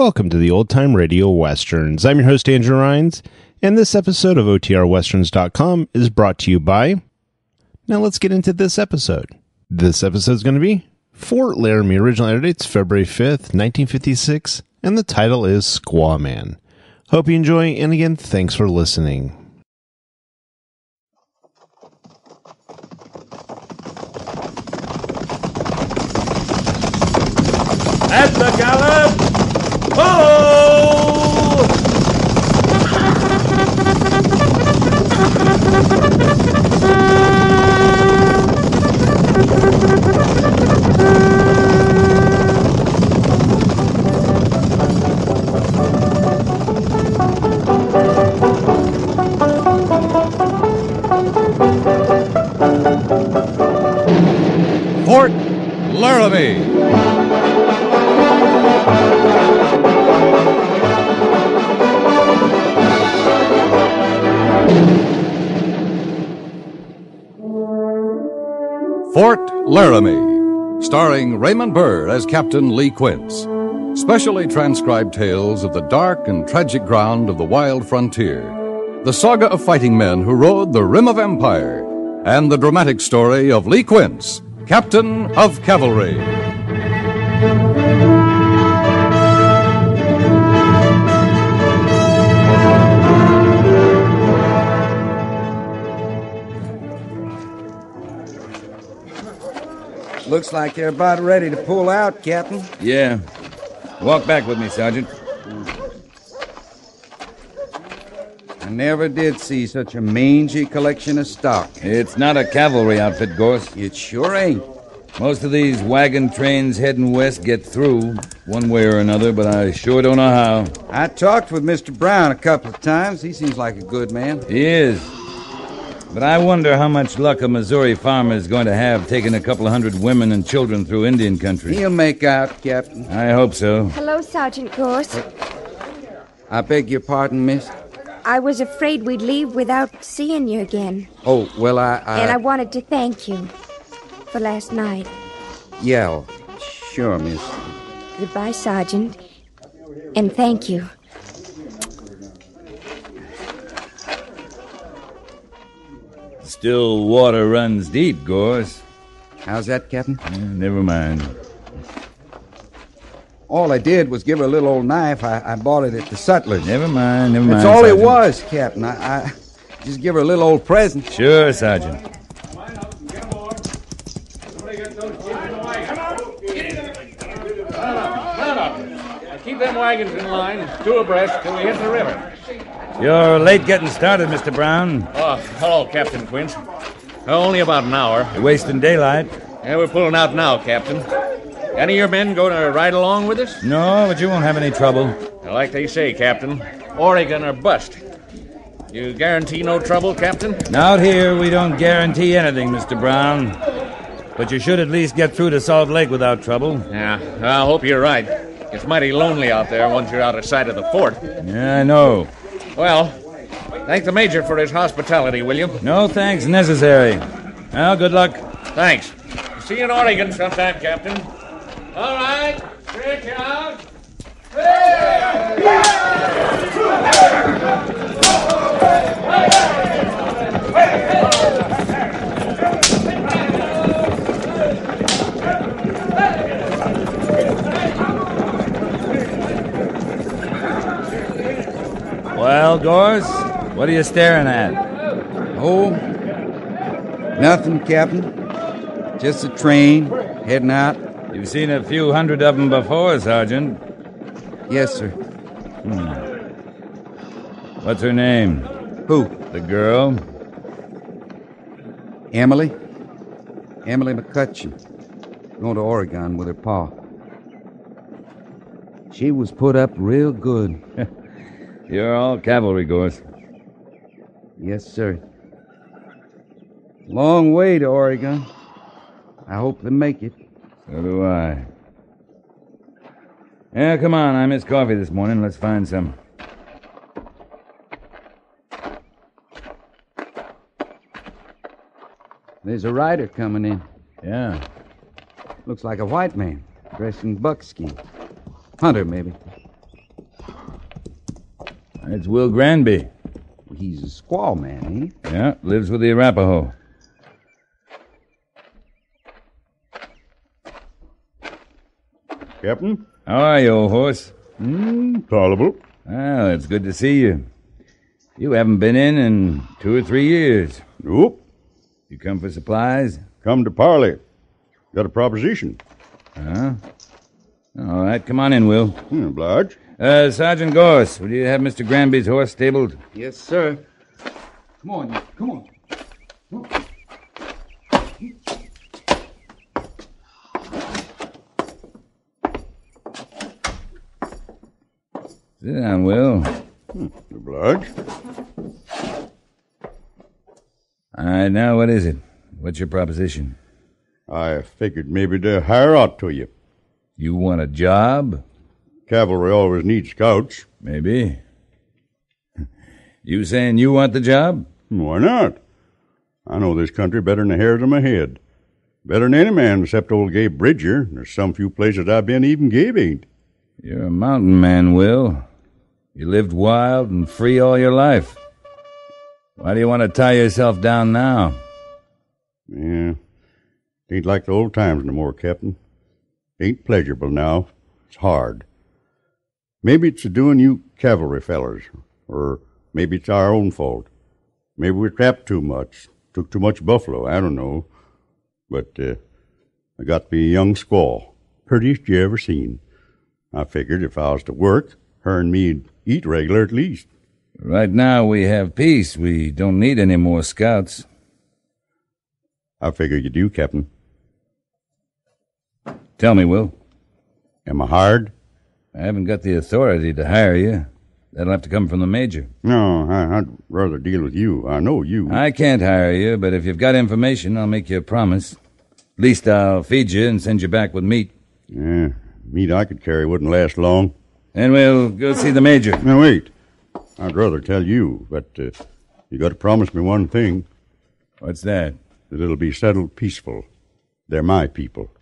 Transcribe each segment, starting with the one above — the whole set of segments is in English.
Welcome to the Old Time Radio Westerns. I'm your host, Andrew Rhynes, and this episode of OTRWesterns.com is brought to you by... Now let's get into this episode. This episode's going to be Fort Laramie. Original air date's February 5th, 1956, and the title is Squaw Man. Hope you enjoy, and again, thanks for listening. At the gallop! Ho! Fort Laramie! Fort Laramie, starring Raymond Burr as Captain Lee Quince. Specially transcribed tales of the dark and tragic ground of the wild frontier, the saga of fighting men who rode the rim of empire, and the dramatic story of Lee Quince, Captain of Cavalry. Looks like they're about ready to pull out, Captain. Yeah. Walk back with me, Sergeant. I never did see such a mangy collection of stock. It's not a cavalry outfit, Goerss. It sure ain't. Most of these wagon trains heading west get through one way or another, but I sure don't know how. I talked with Mr. Brown a couple of times. He seems like a good man. He is. But I wonder how much luck a Missouri farmer is going to have taking a couple of hundred women and children through Indian country. He'll make out, Captain. I hope so. Hello, Sergeant Goerss. I beg your pardon, miss? I was afraid we'd leave without seeing you again. Oh, well, And I wanted to thank you for last night. Yeah, sure, miss. Goodbye, Sergeant. And thank you. Still water runs deep, Goerss. How's that, Captain? Never mind. All I did was give her a little old knife. I bought it at the sutler's. Never mind. That's all Sergeant. It was, Captain. I just give her a little old present. Sure, Sergeant. Keep them wagons in line, two abreast, till we hit the river. You're late getting started, Mr. Brown. Oh, hello, Captain Quince. Only about an hour. You're wasting daylight. Yeah, we're pulling out now, Captain. Any of your men going to ride along with us? No, but you won't have any trouble. Like they say, Captain, Oregon or bust. You guarantee no trouble, Captain? Out here, we don't guarantee anything, Mr. Brown. But you should at least get through to Salt Lake without trouble. Yeah, I hope you're right. It's mighty lonely out there once you're out of sight of the fort. Yeah, I know. Well, thank the Major for his hospitality, will you? No thanks necessary. Well, good luck. Thanks. See you in Oregon sometime, Captain. All right, check it out. Well, Goerss, what are you staring at? Oh, nothing, Captain. Just a train heading out. You've seen a few hundred of them before, Sergeant. Yes, sir. What's her name? Who? The girl. Emily. Emily McCutcheon. Going to Oregon with her pa. She was put up real good. You're all cavalry, Goerss. Yes, sir. Long way to Oregon. I hope they make it. So do I. Yeah, come on. I missed coffee this morning. Let's find some. There's a rider coming in. Yeah. Looks like a white man, dressed in buckskin. Hunter, maybe. It's Will Granby. He's a squaw man, ain't he? Yeah, lives with the Arapaho. Captain? How are you, old horse? Tolerable. Well, it's good to see you. You haven't been in 2 or 3 years. Nope. You come for supplies? Come to parley. Got a proposition. Huh? All right, come on in, Will. Oblige. Sergeant Goerss, will you have Mr. Granby's horse stabled? Yes, sir. Come on, come on. Come on. Sit down, Will. Oblige. All right, now what is it? What's your proposition? I figured maybe to hire out to you. You want a job? Cavalry always needs scouts. Maybe. You saying you want the job? Why not? I know this country better than the hairs on my head. Better than any man except old Gabe Bridger. There's some few places I've been even Gabe ain't. You're a mountain man, Will. You lived wild and free all your life. Why do you want to tie yourself down now? Yeah. It ain't like the old times no more, Captain. It ain't pleasurable now. It's hard. Maybe it's doing you cavalry fellers, or maybe it's our own fault. Maybe we trapped too much, took too much buffalo, I don't know. But I got to be a young squaw, prettiest you ever seen. I figured if I was to work, her and me'd eat regular at least. Right now we have peace. We don't need any more scouts. I figure you do, Captain. Tell me, Will. Am I hired? I haven't got the authority to hire you. That'll have to come from the major. No, I'd rather deal with you. I know you. I can't hire you, but if you've got information, I'll make you a promise. At least I'll feed you and send you back with meat. Yeah, meat I could carry wouldn't last long. Then we'll go see the major. Now, wait. I'd rather tell you, but you got to promise me one thing. What's that? That it'll be settled peaceful. They're my people.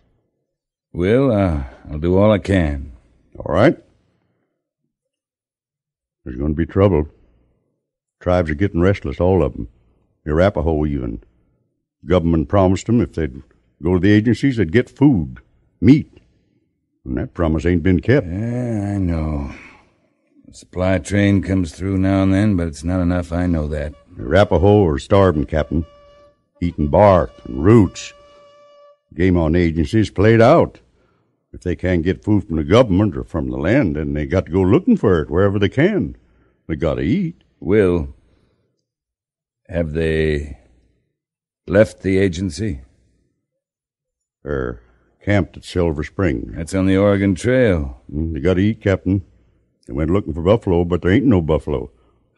Well, I'll do all I can. All right. There's going to be trouble. Tribes are getting restless, all of them. The Arapaho, even. Government promised them if they'd go to the agencies, they'd get food, meat. And that promise ain't been kept. Yeah, I know. The supply train comes through now and then, but it's not enough, I know that. The Arapaho are starving, Captain. Eating bark and roots. Game on agencies played out. If they can't get food from the government or from the land, then they got to go looking for it wherever they can. They got to eat. Will, have they left the agency? They're camped at Silver Spring. That's on the Oregon Trail. They got to eat, Captain. They went looking for buffalo, but there ain't no buffalo.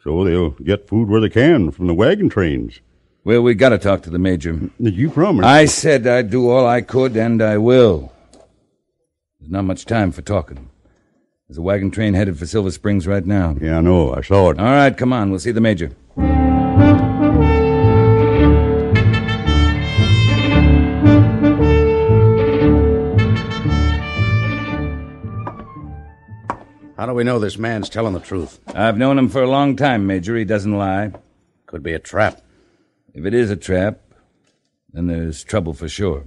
So they'll get food where they can from the wagon trains. Well, we got to talk to the major. Did you promise? I said I'd do all I could, and I will. There's not much time for talking. There's a wagon train headed for Silver Springs right now. Yeah, I know. I saw it. All right, come on. We'll see the major. How do we know this man's telling the truth? I've known him for a long time, Major. He doesn't lie. Could be a trap. If it is a trap, then there's trouble for sure.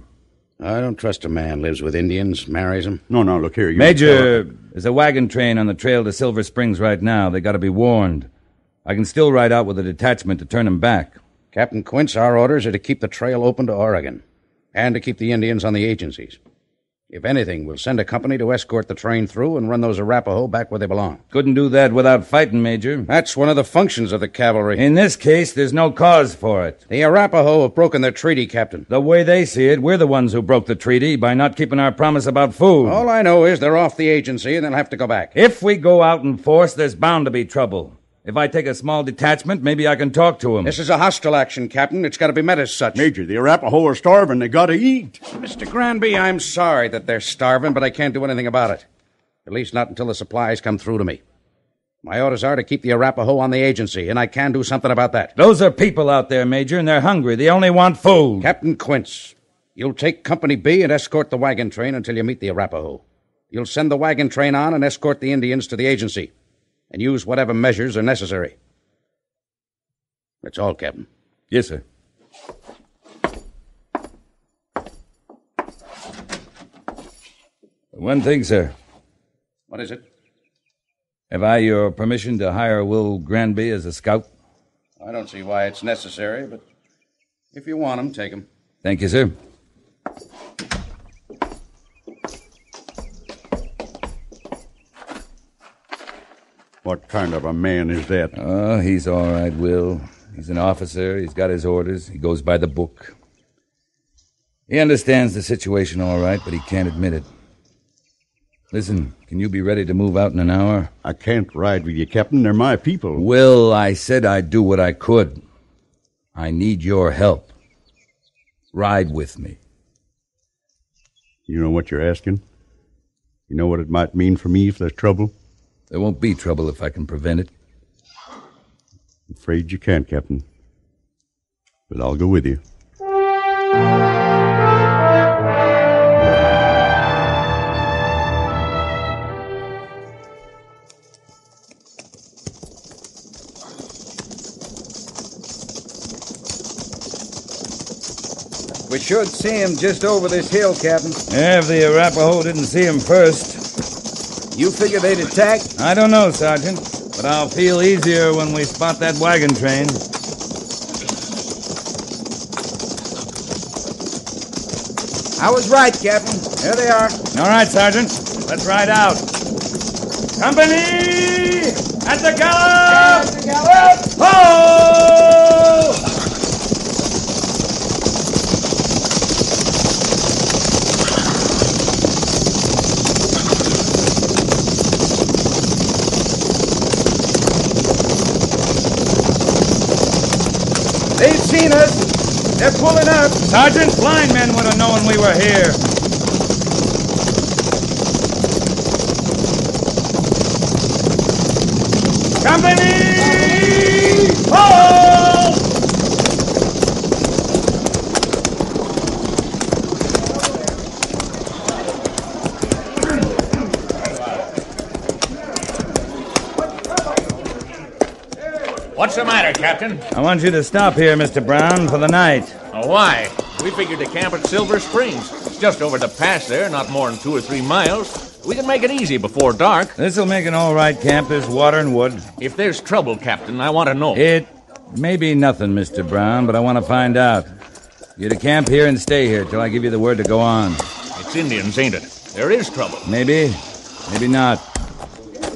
I don't trust a man lives with Indians, marries them. No, look here. You Major, there's a wagon train on the trail to Silver Springs right now. They got to be warned. I can still ride out with a detachment to turn them back. Captain Quince, our orders are to keep the trail open to Oregon and to keep the Indians on the agencies. If anything, we'll send a company to escort the train through and run those Arapaho back where they belong. Couldn't do that without fighting, Major. That's one of the functions of the cavalry. In this case, there's no cause for it. The Arapaho have broken their treaty, Captain. The way they see it, we're the ones who broke the treaty by not keeping our promise about food. All I know is they're off the agency and they'll have to go back. If we go out in force, there's bound to be trouble. If I take a small detachment, maybe I can talk to him. This is a hostile action, Captain. It's got to be met as such. Major, the Arapaho are starving. They got to eat. Mr. Granby, I'm sorry that they're starving, but I can't do anything about it. At least not until the supplies come through to me. My orders are to keep the Arapaho on the agency, and I can do something about that. Those are people out there, Major, and they're hungry. They only want food. Captain Quince, you'll take Company B and escort the wagon train until you meet the Arapaho. You'll send the wagon train on and escort the Indians to the agency. and use whatever measures are necessary. That's all, Captain. Yes, sir. One thing, sir. What is it? Have I your permission to hire Will Granby as a scout? I don't see why it's necessary, but if you want him, take him. Thank you, sir. What kind of a man is that? Oh, he's all right, Will. He's an officer. He's got his orders. He goes by the book. He understands the situation all right, but he can't admit it. Listen, can you be ready to move out in an hour? I can't ride with you, Captain. They're my people. Will, I said I'd do what I could. I need your help. Ride with me. You know what you're asking? You know what it might mean for me if there's trouble? There won't be trouble if I can prevent it. I'm afraid you can't, Captain. But I'll go with you. We should see him just over this hill, Captain. If the Arapaho didn't see him first. You figure they'd attack? I don't know, Sergeant, but I'll feel easier when we spot that wagon train. I was right, Captain. There they are. All right, Sergeant. Let's ride out. Company! At the gallop! At the gallop! Ho! Us. They're pulling up. Sergeant, blind men would have known we were here. Company! Hold! What's the matter, Captain? I want you to stop here, Mr. Brown, for the night. Oh, why? We figured to camp at Silver Springs. It's just over the pass there, not more than 2 or 3 miles. We can make it easy before dark. This'll make an all right camp. There's water and wood. If there's trouble, Captain, I want to know. It may be nothing, Mr. Brown, but I want to find out. You're to camp here and stay here till I give you the word to go on. It's Indians, ain't it? There is trouble. Maybe. Maybe not.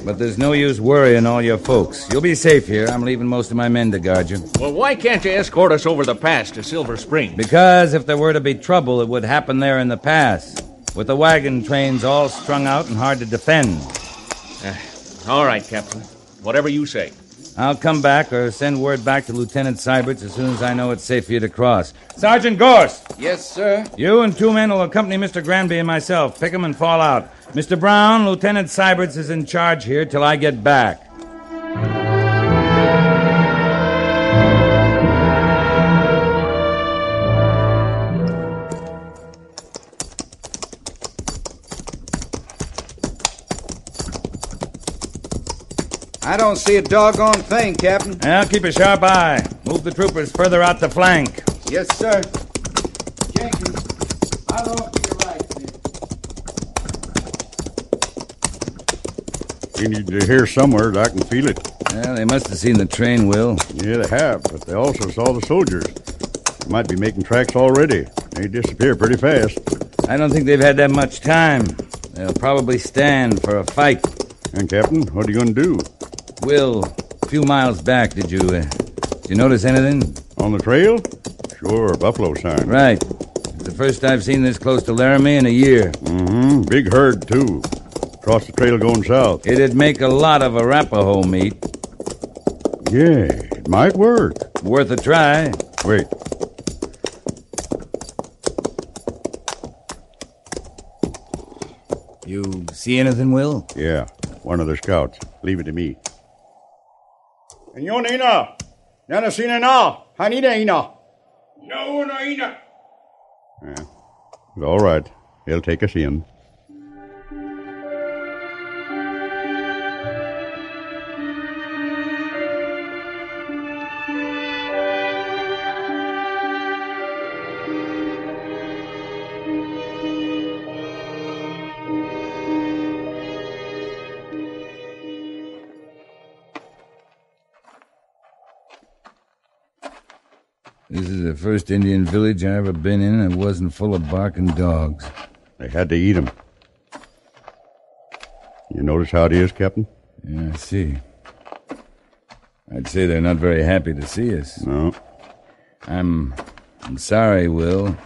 But there's no use worrying all your folks. You'll be safe here. I'm leaving most of my men to guard you. Well, why can't you escort us over the pass to Silver Springs? Because if there were to be trouble, it would happen there in the pass, with the wagon trains all strung out and hard to defend. All right, Captain. Whatever you say. I'll come back or send word back to Lieutenant Syberts as soon as I know it's safe for you to cross. Sergeant Goerss! Yes, sir? You and 2 men will accompany Mr. Granby and myself. Pick 'em and fall out. Mr. Brown, Lieutenant Syberts is in charge here till I get back. I don't see a doggone thing, Captain. Well, keep a sharp eye. Move the troopers further out the flank. Yes, sir. Jenkins, I'll off to your right, sir. You need to hear somewhere, I can feel it. Well, they must have seen the train, Will. Yeah, they have, but they also saw the soldiers. They might be making tracks already. They disappear pretty fast. I don't think they've had that much time. They'll probably stand for a fight. And, Captain, what are you going to do? Will, a few miles back, did you notice anything? On the trail? Sure, a buffalo sign. Right. It's the first I've seen this close to Laramie in a year. Mm-hmm. Big herd, too. Across the trail going south. It'd make a lot of Arapaho meat. Yeah, it might work. Worth a try. Wait. You see anything, Will? Yeah, one of the scouts. Leave it to me. Nona, nana sina na, hanida ina. No na ina. All right, he'll take us in. This is the first Indian village I ever been in that wasn't full of barking dogs. They had to eat them. You notice how it is, Captain? Yeah, I see. I'd say they're not very happy to see us. No. I'm sorry, Will,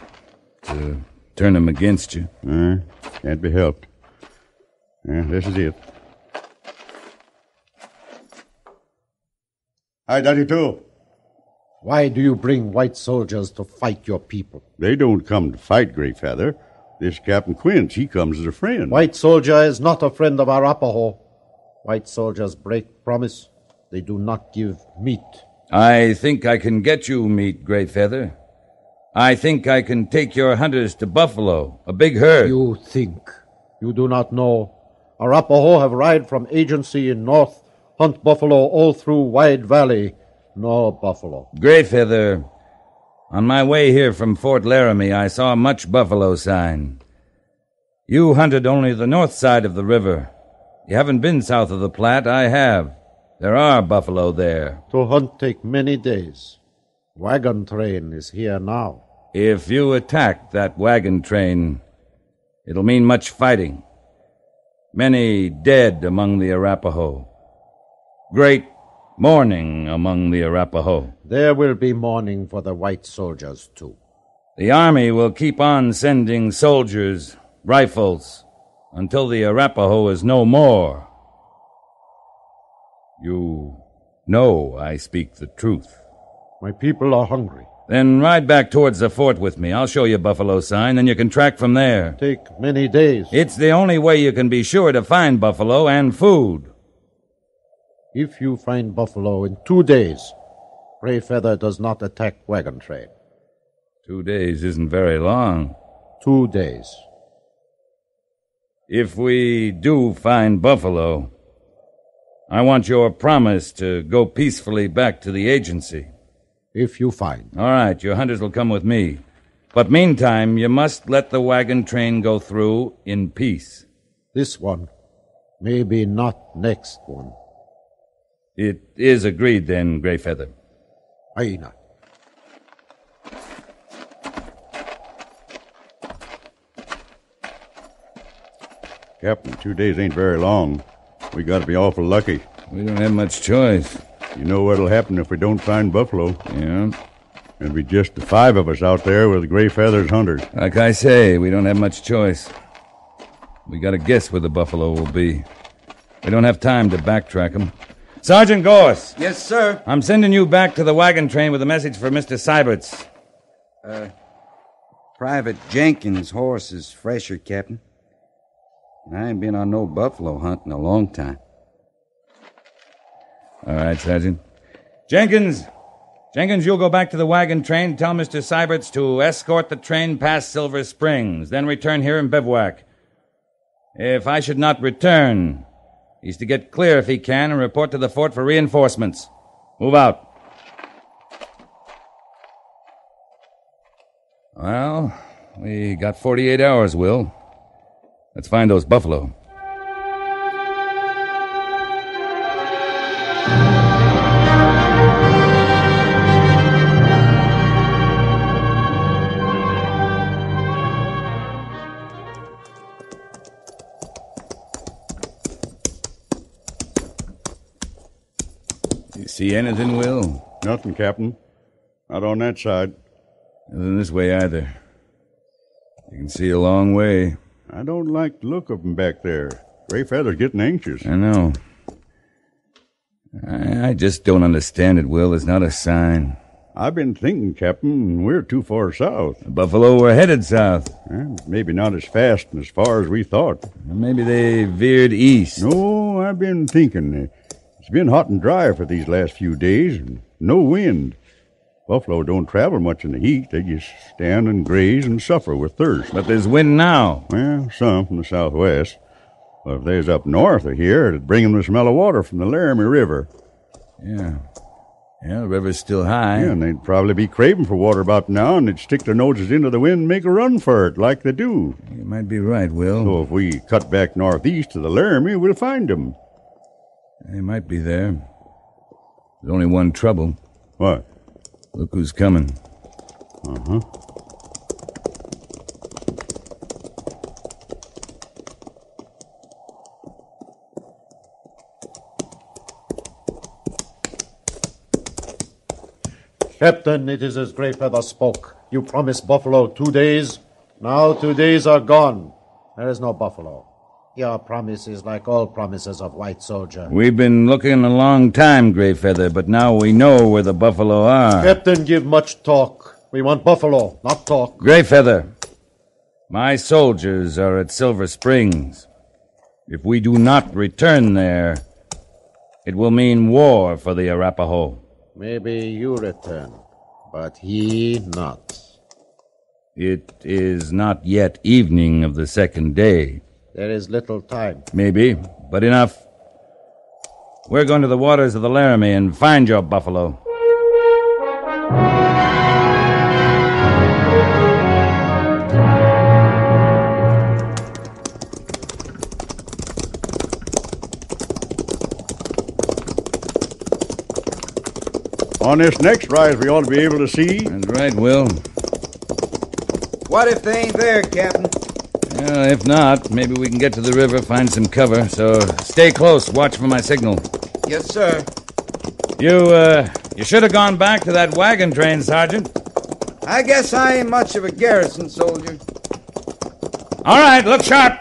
to turn them against you. Can't be helped. Yeah, this is it. Hi, Daddy, too. Why do you bring white soldiers to fight your people? They don't come to fight, Grayfeather. This Captain Quince, he comes as a friend. White soldier is not a friend of Arapaho. White soldiers break promise. They do not give meat. I think I can get you meat, Grayfeather. I think I can take your hunters to Buffalo, a big herd. You think. You do not know. Arapaho have ride from agency in north, hunt buffalo all through Wide Valley. No buffalo. Grayfeather, on my way here from Fort Laramie, I saw much buffalo sign. You hunted only the north side of the river. You haven't been south of the Platte. I have. There are buffalo there. To hunt take many days. Wagon train is here now. If you attack that wagon train, it'll mean much fighting. Many dead among the Arapaho. Great mourning among the Arapaho. There will be mourning for the white soldiers, too. The army will keep on sending soldiers, rifles, until the Arapaho is no more. You know I speak the truth. My people are hungry. Then ride back towards the fort with me. I'll show you buffalo sign, then you can track from there. Take many days. It's the only way you can be sure to find buffalo and food. If you find buffalo in 2 days, Grayfeather does not attack wagon train. 2 days isn't very long. 2 days. If we do find buffalo, I want your promise to go peacefully back to the agency. If you find. All right, your hunters will come with me. But meantime, you must let the wagon train go through in peace. This one. Maybe not next one. It is agreed, then, Grayfeather. Aina. Captain, 2 days ain't very long. We gotta be awful lucky. We don't have much choice. You know what'll happen if we don't find buffalo. Yeah. It'll be just the five of us out there with Grayfeather's hunters. Like I say, we don't have much choice. We gotta guess where the buffalo will be. We don't have time to backtrack them. Sergeant Goerss. Yes, sir? I'm sending you back to the wagon train with a message for Mr. Syberts. Private Jenkins' horse is fresher, Captain. And I ain't been on no buffalo hunt in a long time. All right, Sergeant. Jenkins, you'll go back to the wagon train. Tell Mr. Syberts to escort the train past Silver Springs, then return here and bivouac. If I should not return, he's to get clear if he can and report to the fort for reinforcements. Move out. Well, we got 48 hours, Will. Let's find those buffalo. See anything, Will? Nothing, Captain. Not on that side. Nothing this way either. You can see a long way. I don't like the look of them back there. Grayfeather's getting anxious. I know. I just don't understand it, Will. It's not a sign. I've been thinking, Captain, we're too far south. The buffalo were headed south. Well, maybe not as fast and as far as we thought. Maybe they veered east. No, I've been thinking. It's been hot and dry for these last few days, and no wind. Buffalo don't travel much in the heat. They just stand and graze and suffer with thirst. But there's wind now. Well, some from the southwest. But if there's up north of here, it'd bring them the smell of water from the Laramie River. Yeah, the river's still high. Yeah, and they'd probably be craving for water about now, and they'd stick their noses into the wind and make a run for it, like they do. You might be right, Will. So if we cut back northeast to the Laramie, we'll find them. They might be there. There's only one trouble. What? Look who's coming. Uh-huh. Captain, it is as Grayfeather spoke. You promised buffalo 2 days. Now 2 days are gone. There is no buffalo. Your promise is like all promises of white soldier. We've been looking a long time, Grayfeather, but now we know where the buffalo are. Captain, give much talk. We want buffalo, not talk. Grayfeather, my soldiers are at Silver Springs. If we do not return there, it will mean war for the Arapaho. Maybe you return, but he not. It is not yet evening of the second day. There is little time. Maybe, but enough. We're going to the waters of the Laramie and find your buffalo. On this next rise, we ought to be able to see. That's right, Will. What if they ain't there, Captain? Well, if not, maybe we can get to the river, find some cover. So stay close, watch for my signal. Yes, sir. You should have gone back to that wagon train, Sergeant. I guess I ain't much of a garrison soldier. All right, look sharp.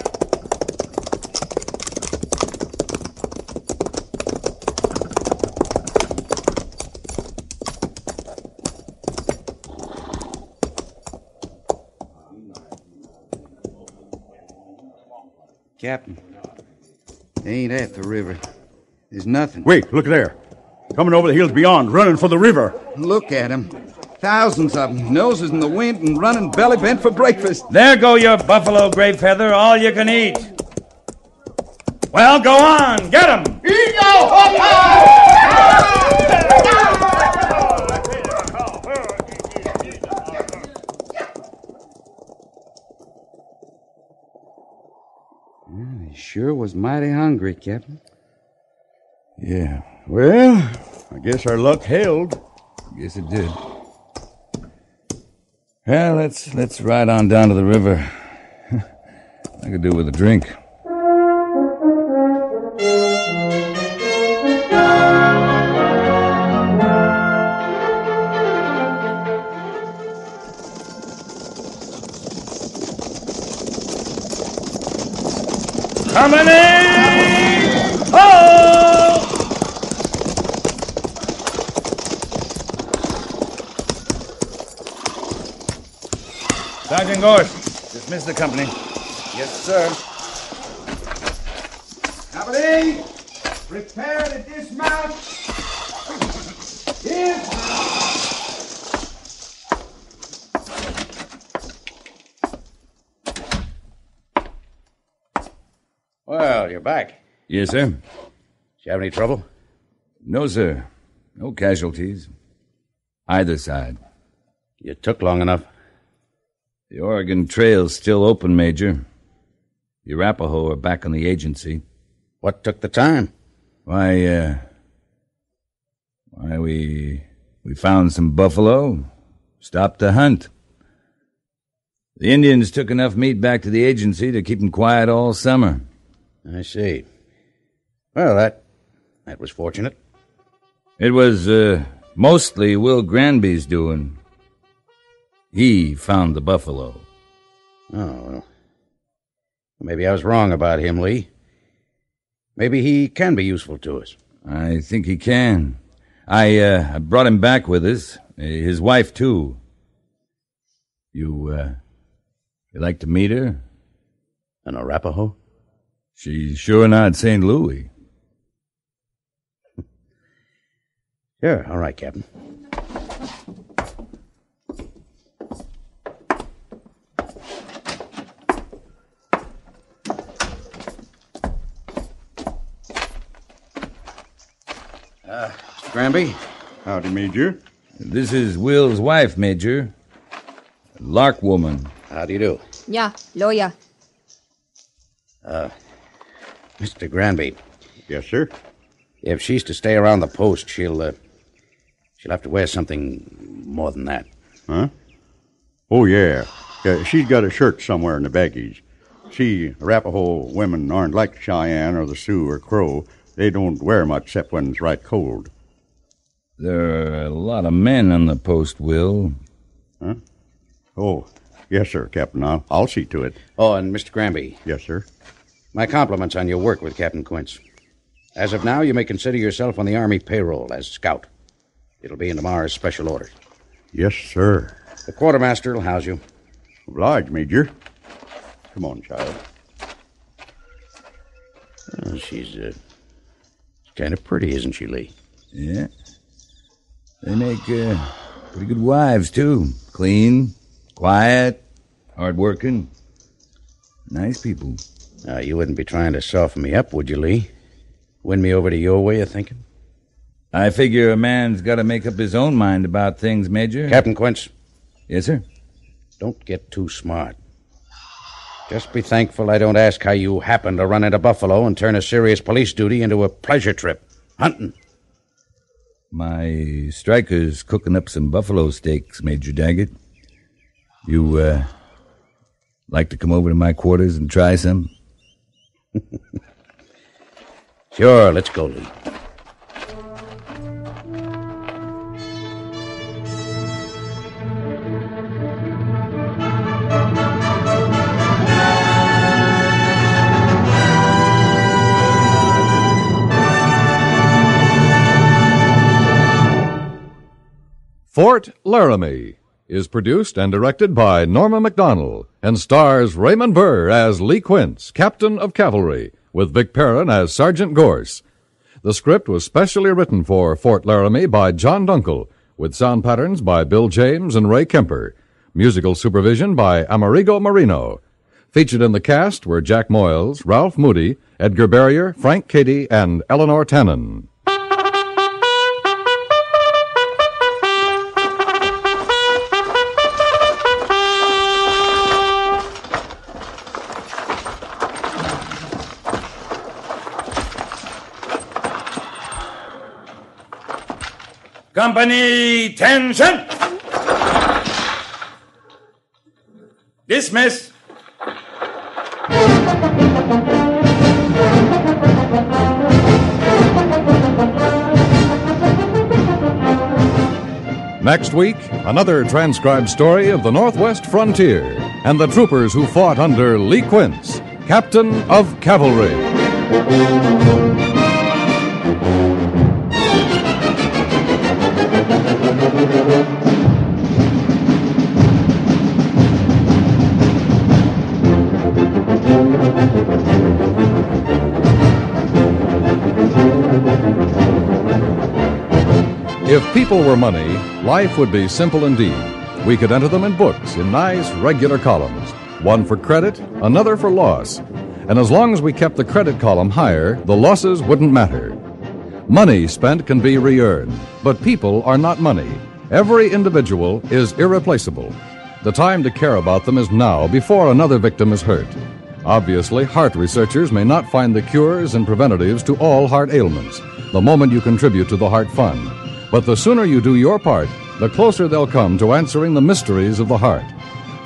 Captain, they ain't at the river. There's nothing. Wait, look there. Coming over the hills beyond, running for the river. Look at them. Thousands of them, noses in the wind and running belly bent for breakfast. There go your buffalo, Grayfeather, all you can eat. Well, go on, get them. Eat your Sure was mighty hungry, Captain. Yeah. Well, I guess our luck held. Yes, it did. Well, let's ride on down to the river. I could do with a drink. Coming in! Oh! Sergeant Goerss, dismiss the company. Yes, sir. Company, prepare to dismount. Dismount! Well, you're back. Yes, sir. Did you have any trouble? No, sir. No casualties. Either side. You took long enough. The Oregon Trail's still open, Major. The Arapaho are back on the agency. What took the time? Why, we found some buffalo, stopped the hunt. The Indians took enough meat back to the agency to keep them quiet all summer. I see. Well, that was fortunate. It was mostly Will Granby's doing. He found the buffalo. Oh, well. Maybe I was wrong about him, Lee. Maybe he can be useful to us. I think he can. I brought him back with us. His wife, too. You like to meet her? An Arapaho? She's sure not St. Louis. Sure, all right, Captain. Granby? Howdy, Major. This is Will's wife, Major. Lark woman. How do you do? Yeah, lawyer. Mr. Granby. Yes, sir? If she's to stay around the post, she'll have to wear something more than that. Huh? Oh, yeah. She's got a shirt somewhere in the baggage. See, Arapaho women aren't like Cheyenne or the Sioux or Crow. They don't wear much except when it's right cold. There are a lot of men on the post, Will. Huh? Oh, yes, sir, Captain. I'll see to it. Oh, and Mr. Granby. Yes, sir. My compliments on your work with Captain Quince. As of now, you may consider yourself on the Army payroll as scout. It'll be in tomorrow's special orders. Yes, sir. The quartermaster will house you. Oblige, Major. Come on, child. Oh, she's kind of pretty, isn't she, Lee? Yeah. They make pretty good wives, too. Clean, quiet, hard-working. Nice people. Now, you wouldn't be trying to soften me up, would you, Lee? Win me over to your way of thinking? I figure a man's got to make up his own mind about things, Major. Captain Quince. Yes, sir? Don't get too smart. Just be thankful I don't ask how you happen to run into Buffalo and turn a serious police duty into a pleasure trip. Hunting. My striker's cooking up some buffalo steaks, Major Daggett. You, like to come over to my quarters and try some? Sure, let's go, Lee. Fort Laramie is produced and directed by Norman Macdonnell and stars Raymond Burr as Lee Quince, Captain of Cavalry, with Vic Perrin as Sergeant Goerss. The script was specially written for Fort Laramie by John Dunkel, with sound patterns by Bill James and Ray Kemper. Musical supervision by Amerigo Marino. Featured in the cast were Jack Moyles, Ralph Moody, Edgar Barrier, Frank Katie, and Eleanor Tannen. Company, tension. Dismiss. Next week, another transcribed story of the Northwest Frontier and the troopers who fought under Lee Quince, Captain of Cavalry. If people were money, life would be simple indeed. We could enter them in books in nice, regular columns, one for credit, another for loss. And as long as we kept the credit column higher, the losses wouldn't matter. Money spent can be re-earned, but people are not money. Every individual is irreplaceable. The time to care about them is now, before another victim is hurt. Obviously, heart researchers may not find the cures and preventatives to all heart ailments the moment you contribute to the heart fund. But the sooner you do your part, the closer they'll come to answering the mysteries of the heart.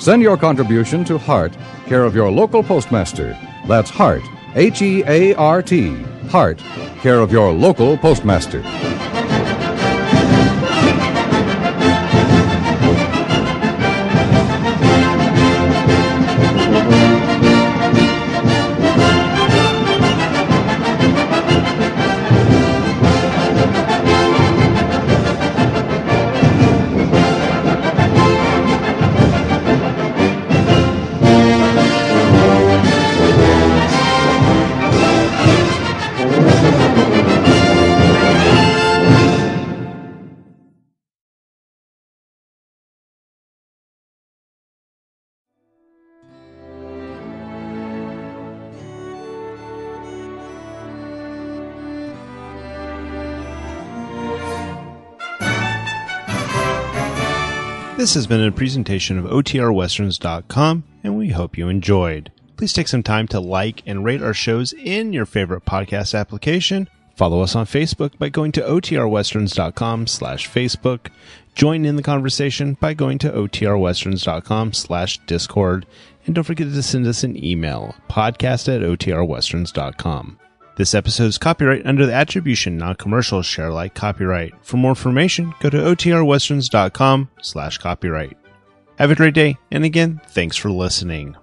Send your contribution to Heart, care of your local postmaster. That's Heart, H-E-A-R-T, Heart, care of your local postmaster. This has been a presentation of OTRWesterns.com, and we hope you enjoyed. Please take some time to like and rate our shows in your favorite podcast application. Follow us on Facebook by going to otrwesterns.com/Facebook. Join in the conversation by going to otrwesterns.com/Discord. And don't forget to send us an email, podcast@otrwesterns.com. This episode is copyright under the attribution, non-commercial, share-alike copyright. For more information, go to otrwesterns.com/copyright. Have a great day, and again, thanks for listening.